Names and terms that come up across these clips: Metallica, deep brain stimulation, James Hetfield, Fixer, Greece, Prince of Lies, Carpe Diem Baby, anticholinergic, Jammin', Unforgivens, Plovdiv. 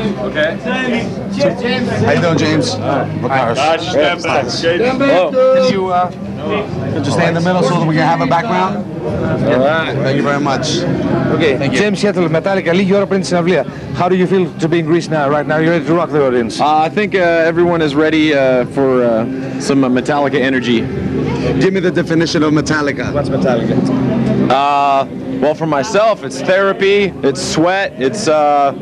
Okay. James. How you doing, James? Stand back. Can you just stay in the middle so that we can have a background? All right. Thank you very much. Okay. Thank you. James Hetfield, Metallica, you're a Prince of Lies. How do you feel to be in Greece now? Right now, you're ready to rock the audience. I think everyone is ready for some Metallica energy. Give me the definition of Metallica. What's Metallica? Well, for myself, it's therapy, it's sweat, it's a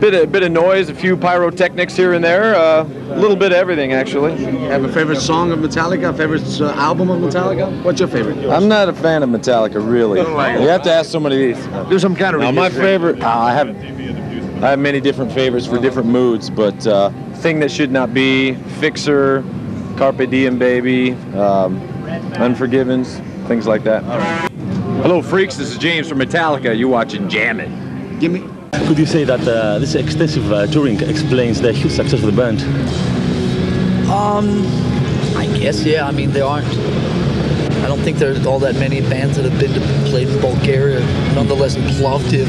bit of noise, a few pyrotechnics here and there, a little bit of everything actually. You have a favorite song of Metallica? Favorite album of Metallica? What's your favorite? I'm not a fan of Metallica, really. You have to ask somebody these. Do some categories. My favorite. I have many different favorites for different moods, but Thing That Should Not Be, Fixer, Carpe Diem Baby, Unforgivens, things like that. Right. Hello freaks, this is James from Metallica, you're watching Jammin'. Could you say that this extensive touring explains the huge success of the band? I guess, yeah, I mean they aren't. I don't think there's all that many bands that have been to play in Bulgaria, nonetheless in Plovdiv.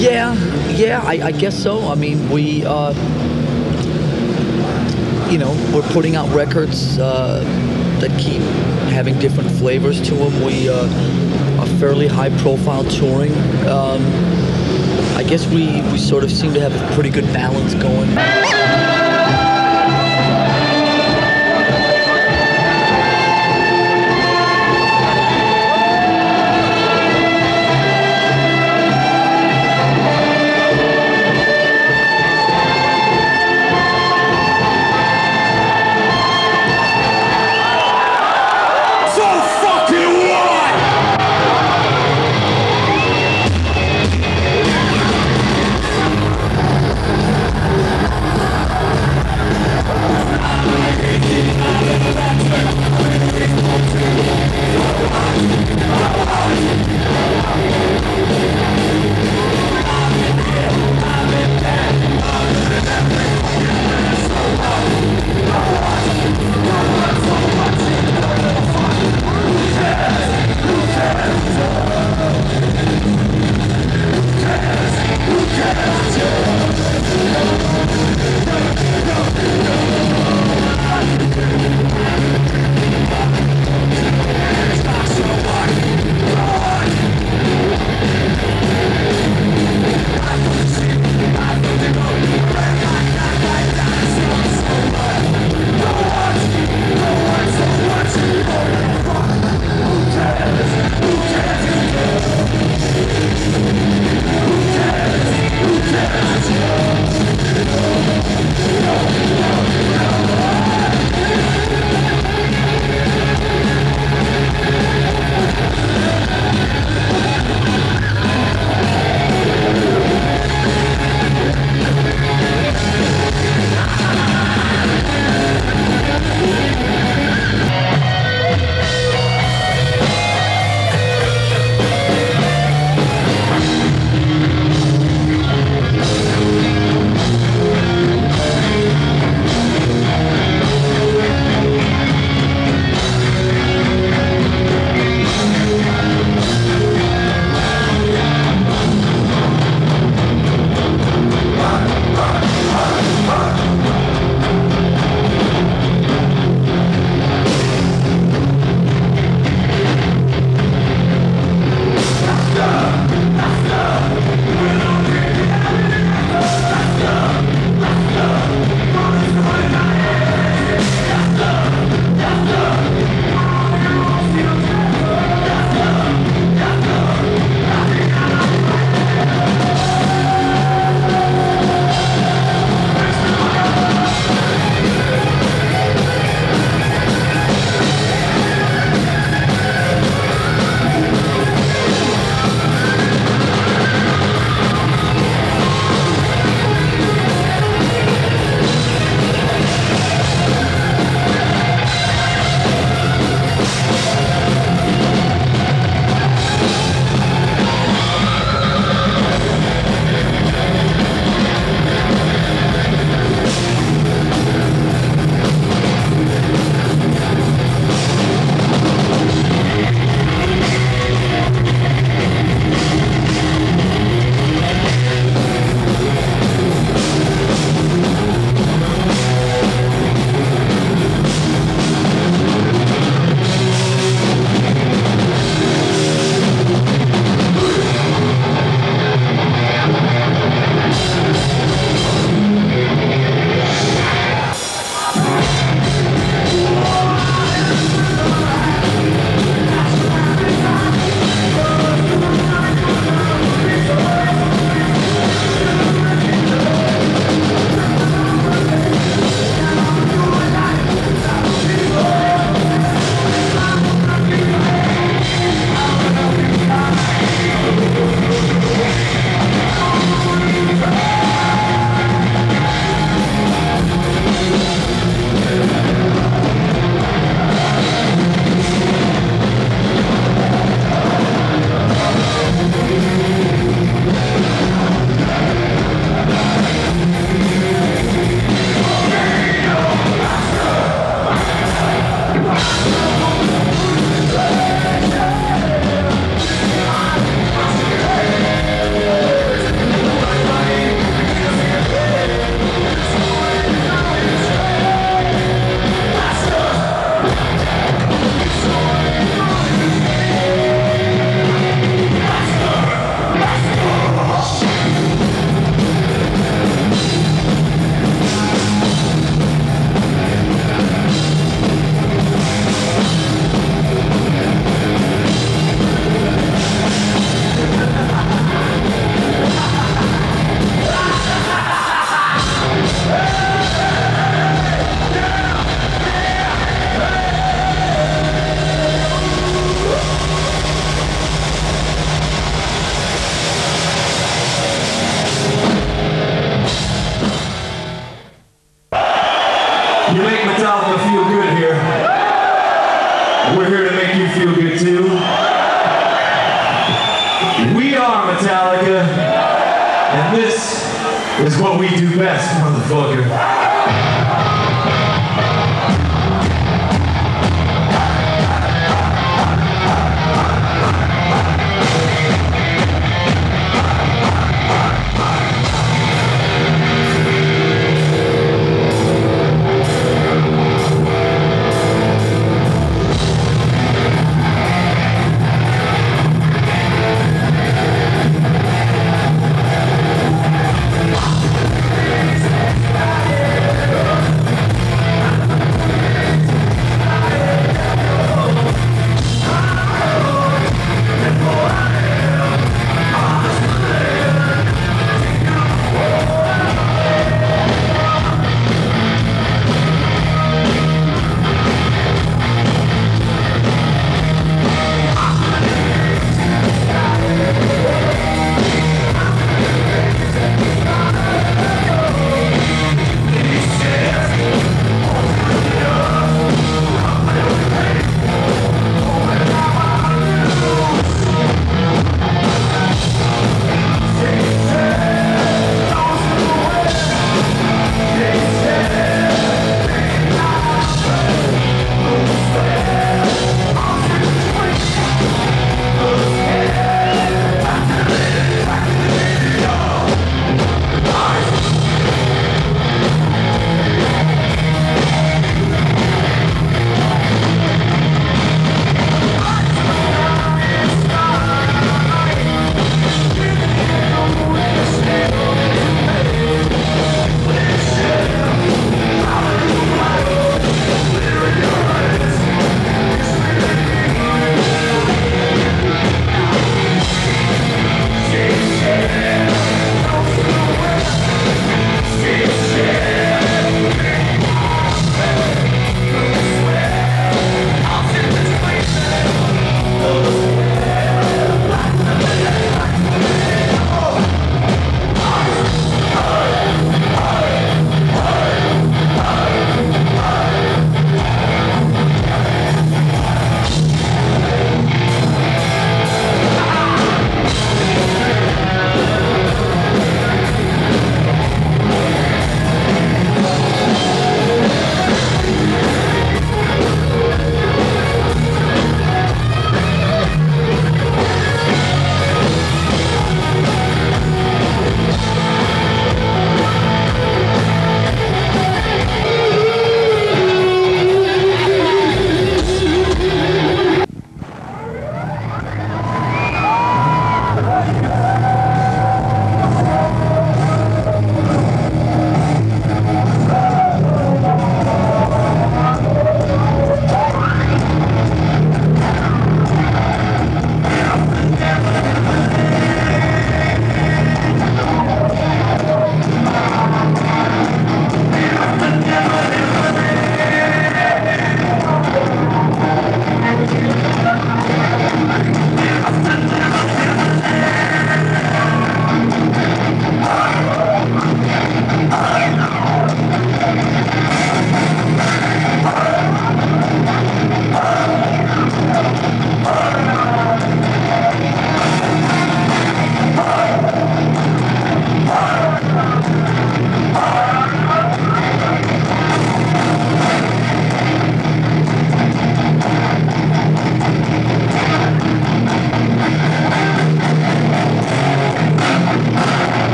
Yeah, I guess so. I mean, we... you know, we're putting out records that keep having different flavors to them. We are fairly high-profile touring. I guess we sort of seem to have a pretty good balance going. This is what we do best, motherfucker.